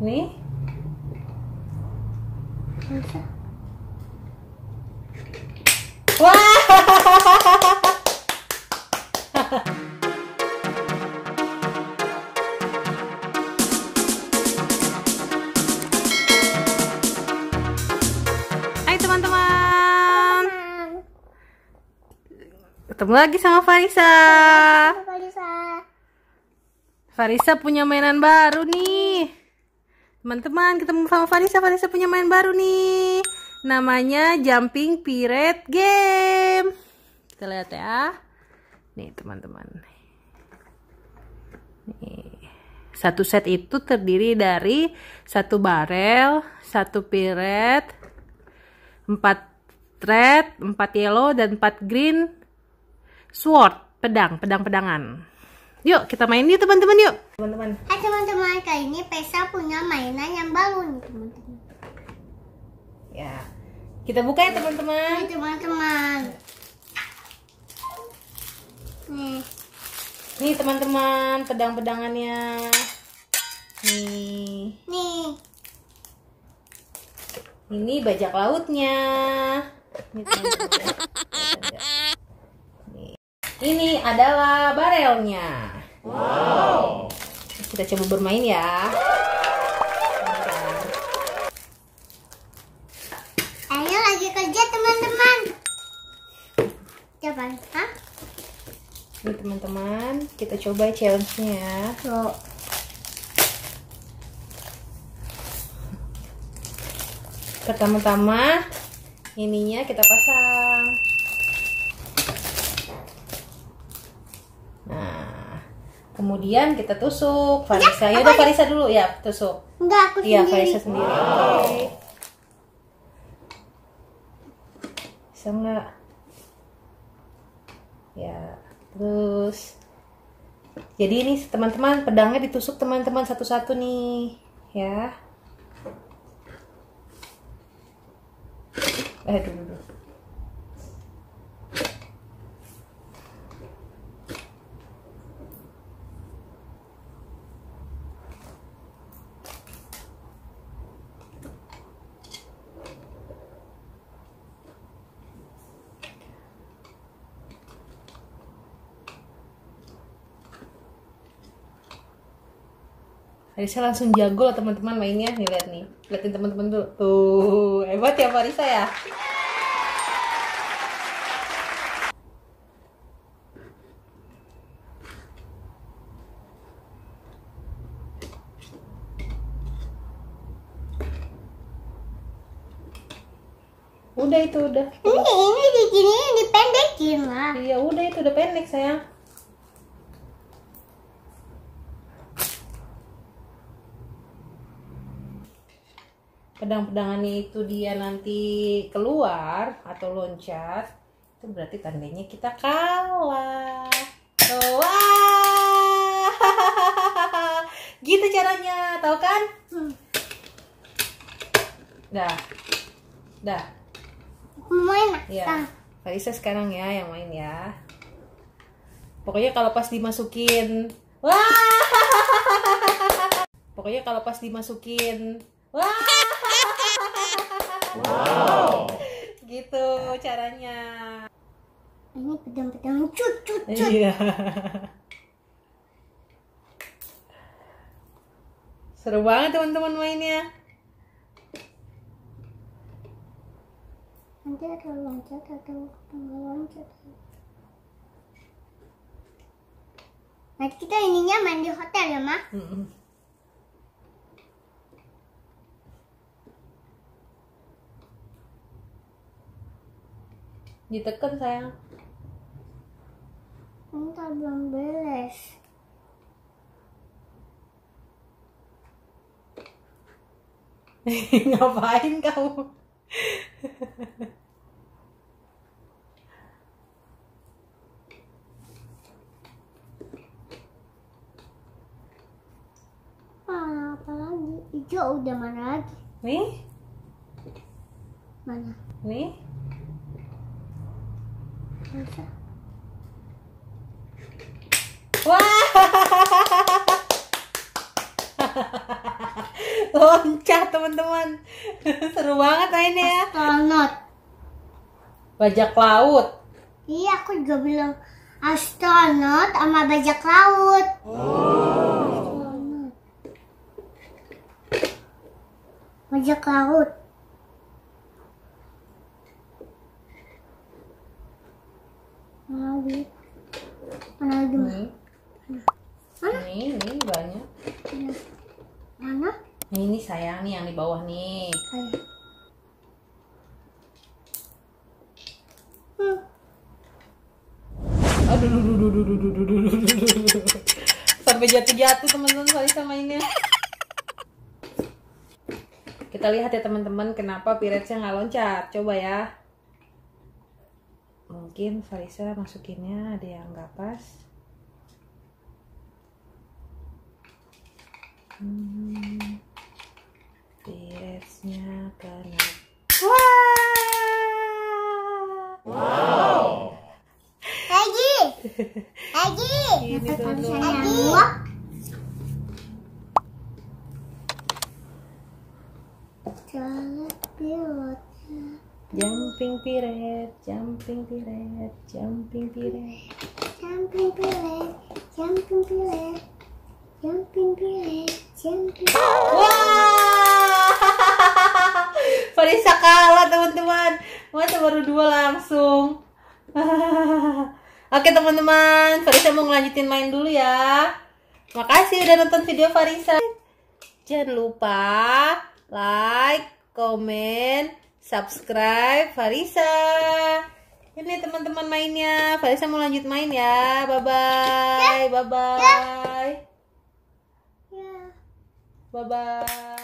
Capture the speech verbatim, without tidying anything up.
nih. Wah. Hai teman-teman, ketemu lagi sama Varisha. Varisha punya mainan baru nih. Teman-teman, ketemu sama Varisha, Varisha punya main baru nih. Namanya jumping pirate game. Kita lihat ya. Nih teman-teman. Nih. Satu set itu terdiri dari satu barel, satu pirate, empat thread, empat yellow, dan empat green sword. Pedang, pedang-pedangan. Yuk, kita main yuk teman-teman, yuk. Teman-teman. Hai teman-teman, kali ini Varisha punya mainan yang baru nih, teman-teman. Ya. Kita buka ya, teman-teman. Hai teman-teman. Nih. Nih, teman-teman, pedang-pedangannya. Nih. Nih. Ini bajak lautnya. Nih, teman-teman. Ini adalah barelnya. Wow. Kita coba bermain ya. Ayo lagi kerja teman-teman. Coba, ha? Ini teman-teman, kita coba challenge-nya ya. So. Pertama-tama ininya kita pasang. Kemudian kita tusuk. Varisha, ya udah Varisha dulu ya, tusuk. Enggak, aku ya, sendiri. Iya, Varisha sendiri. Wow. Okay. Bisa enggak? Ya, terus. Jadi ini teman-teman, pedangnya ditusuk teman-teman satu-satu nih, ya. Eh, dulu dulu. Varisha langsung jago loh teman-teman mainnya. Nih lihat nih, liatin teman-teman tuh. Tuh, hebat ya Varisha ya. Udah itu udah. Ini ini di sini dipendekin lah. Iya, udah itu udah pendek sayang. Pedang-pedangannya itu dia nanti keluar atau loncat, itu berarti tandanya kita kalah. Oh, wah. Gitu caranya, tahu kan? Hmm. Dah, dah. Main. Ya. Varisha sekarang ya yang main ya. Pokoknya kalau pas dimasukin, wah. Pokoknya kalau pas dimasukin, wah. Wow. Gitu caranya. Ini pedang-pedang cut cut cut. Iya. Seru banget teman-teman mainnya. Nanti ada loncat atau loncat. Nanti kita ininya main di hotel ya, Ma? Mm-mm. Ditekan sayang. Entah belum beres. Ngapain kamu? Ah, apa lagi? Hijau udah mana lagi? Nih? Mana? Nih? Wah, loncat teman-teman. Seru banget mainnya ya. Astronot. Bajak laut. Iya, aku juga bilang astronot sama bajak laut. Oh. Astronot. Bajak laut. Mau lagi? Mana lagi? Mana? Ini, ini banyak. Mana? Ini sayang nih yang di bawah nih. Ayo. Hmm. Aduh, duh, duh, duh, duh, duh, duh, duh, duh. Sampai jatuh-jatuh teman-teman Varisha mainnya. Kita lihat ya teman-teman kenapa piratnya nggak loncat. Coba ya. Mungkin Varisha masukinnya ada yang nggak pas. Hmm, piratnya kena. Wow. Wow. Lagi. Lagi. Ini tuh. Lagi. Jangan pilotnya. Jumping pirate, jumping pirate, jumping pirate, jumping pirate, jumping pirate. Jumping pirate, jumping pirate. Wah, Varisha kalah teman-teman. Masa baru dua langsung. Oke teman-teman, Varisha mau ngelanjutin main dulu ya. Makasih udah nonton video Varisha. Jangan lupa like, comment, subscribe Varisha. Ini teman-teman mainnya. Varisha mau lanjut main ya. Bye bye, bye bye. Bye-bye.